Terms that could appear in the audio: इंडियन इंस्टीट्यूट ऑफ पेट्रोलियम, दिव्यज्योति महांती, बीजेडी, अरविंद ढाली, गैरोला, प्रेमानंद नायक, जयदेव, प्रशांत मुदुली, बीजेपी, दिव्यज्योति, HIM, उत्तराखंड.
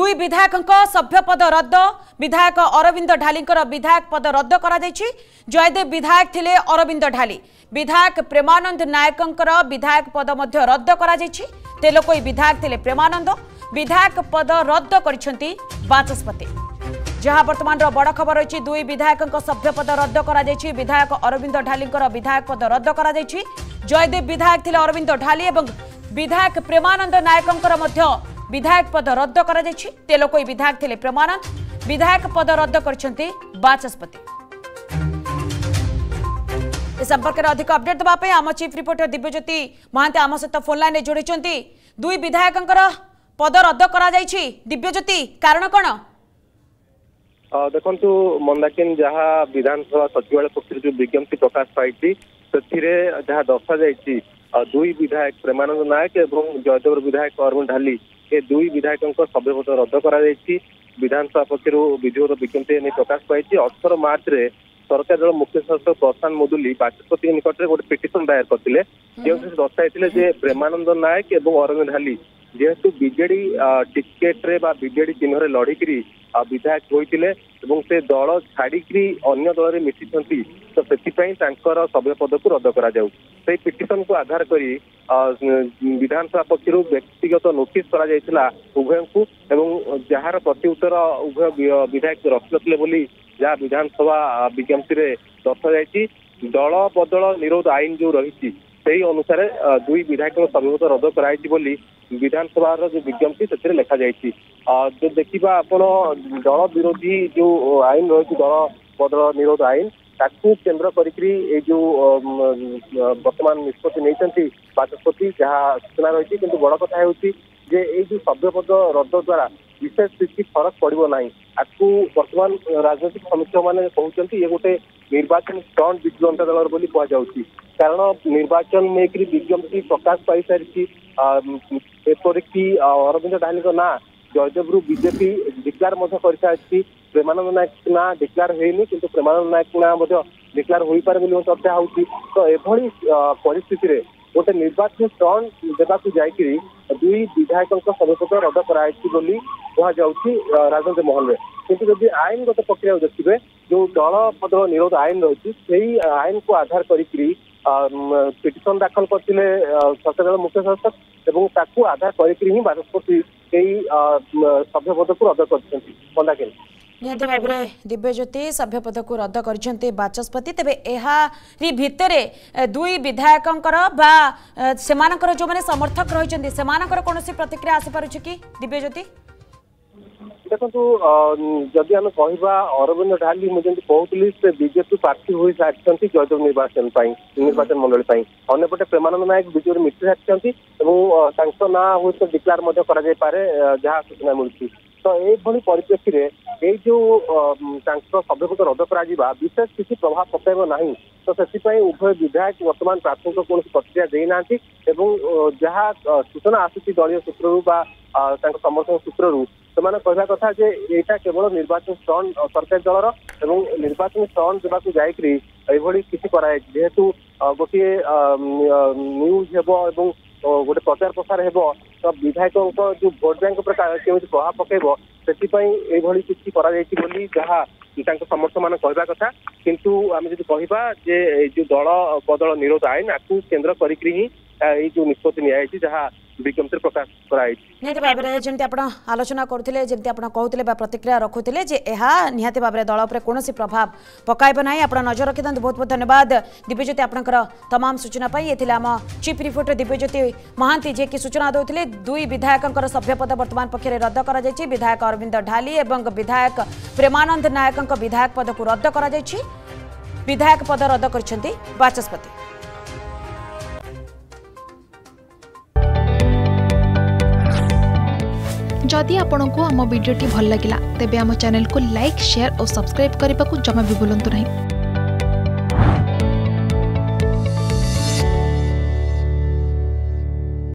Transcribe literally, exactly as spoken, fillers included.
दुई विधायक सभ्य पद रद्द। विधायक अरविंद ढालीर विधायक पद रद्द कर जयदेव विधायक थिले अरविंद ढाली। विधायक प्रेमानंद नायक विधायक पद मध्य रद्द कर तेलकोई विधायक थिले प्रेमानंद। विधायक पद रद्द करिसेंती वाचस्पति। जहां वर्तमान बड़ खबर रही दुई विधायक सभ्य पद रद्द कर विधायक अरविंद ढालीर विधायक पद रद्द कर जयदेव विधायक थिले अरविंद ढाली और विधायक प्रेमानंद नायक विधायक पद रद्द कर तेलकोई विधायक थिले प्रेमानंद। विधायक पद रद्द करछंती वाचस्पति। इस संपर्क में अधिक अपडेट दवापे आम चीफ रिपोर्टर दिव्यज्योति महांते आम सहित फोन लाइन में जोड़ीचंती। दुई विधायक पद रद्द करा जायछि दिव्यज्योति कारण कौन? देखु मंदाकिन जहा विधानसभा सचिवालय पक्ष जो विज्ञप्ति प्रकाश पाई जहाँ दर्शा जायछि दुई विधायक प्रेमानंद नायक और जयदेव विधायक अरविंद ढाली ये दुई विधायकों सभ्य पद रद्द कर विधानसभा पक्षर विधिवत विज्ञप्ति प्रकाश पाई। अठर मार्च में सरकार दल मुख्य शासक प्रशांत मुदुली बाचस्पति निकट में गोटे पिटिशन दायर करते जो दर्शाई प्रेमानंद नायक और अरविंद ढाली जेहेतु बीजेडी टिकेट्रे बीजेडी चिन्ह लड़िक विधायक होते से दल छाड़ी अन्य दल में मिशि तो सभ्य पद को रद्द कर पिटिशन को आधार करी विधानसभा पक्षर व्यक्तिगत नोटिस करा उभय को जार प्रत्युत्तर उभय विधायक रखी जहाँ विधानसभा विज्ञप्ति में दर्शाई दल बदल निरोध आईन जो रही से अनुसार दुई विधायक सभ्य पद रद्द कर विधानसभा जो विज्ञप्ति से लिखा जाती जो देखा आप दल विरोधी जो आईन रही दल बदल निरोध आईन ताकू केन्द्र करी जो बर्तमान निष्पत्ति नहीं बाचस्पति जहाँ सूचना रही कि बड़ कथा जे जो सभ्य पद रद्द द्वारा विशेष किसी फरक पड़ो ना आपको बर्तमान राजनीतिक समीक्षक मैंने कहते ये गोटे निर्वाचन स्टंट विजु जनता दल बोली कहुच्ची कारण निर्वाचन में विज्ञप्ति प्रकाश पाई सारी एपरिकी अरविंद ढाली ना जयदेव बीजेपी डिक्लेयर कर सारी प्रेमानंद नायक ना डिक्लेयर होनी कि प्रेमानंद नायक ना डिक्लेयर हो पारे चर्चा होती तो एभली परिस्थिति में गोटे निर्वाचन स्टंट देवाकू जाकि दुई विधायकों सभ्यपद रद्द कराई कह राजनीति महल में किंतु जब आईनगत प्रक्रिया देखिए जो दल बदल निरोध आईन रही से आईन को आधार करी पिटिशन दाखल करते सरकार दल मुख्य शासक और ताकू आधार करी ही बाचस्पति सभ्य पद को रद्द कर निहत भाव में दिव्यज्योति सभ्य पद को रद्द कर बाचस्पति। तेबे एहारी भितर दुई विधायकों बा सेमानकर जो माने समर्थक रही सेमानकर कौन प्रतिक्रिया आसी पारुछि कि दिव्यज्योति? देखो जदि आम कह अरविंद ढाली मुझे कहती से बीजेपी प्रार्थी हो सारी जयदेव निर्वाचन निर्वाचन मंडली अंपटे प्रेमानंद नायक बीजेपी मित्र सारी और ना हूँ डिक्लेयर करे जहाँ सूचना मिलती तो यही परिप्रेक्षी में ये जो सभ्य पद रद्द करा विशेष किसी प्रभाव पकाइब ना तो से उभय विधायक वर्तमान प्रार्थी कौन प्रतिक्रिया देना जहाँ सूचना आसूची दलीय सूत्रु समर्थक सूत्रु से कहला कथा जे एटा केवल निर्वाचन स्टंट सरकारी दलर और निर्वाचन स्टंट देवाकू जाकि यह किसी कराई जेहेतु गोटे न्यूज हो गोटे प्रचार प्रसार हो तो विधायकों जो भोट बैंक केमी प्रभाव पकेब से किसी कराई जहाँ समर्थक मान कह कथा किंतु आम जो कह जो दल बदल निरोध आईन आपको केन्द्र करी जो निष्पत्ति नियाई जहाँ विज्ञप्ति प्रकाश कराई निहत भाव में जमी आप आलोचना करुते जमी आप कहते प्रतिक्रिया रखुते निहती भाव में दल पर कौन प्रभाव पकाइब ना आप नजर रखी था। बहुत बहुत धन्यवाद दिव्यज्योति आपणकर तमाम सूचना ये आम चीफ रिपोर्टर दिव्यज्योति महांती जे कि सूचना देते दुई विधायकों सभ्य पद बर्तमान पक्षे रद्द कर विधायक अरविंद ढाली और विधायक प्रेमानंद नायक विधायक पद को रद्द कर विधायक पद रद्द कर बाचस्पति। जदि आपंक आम भिड्टे भल लगा तेब आम चैनल को लाइक शेयर और सब्सक्राइब करने को जमा भी भूलु ना।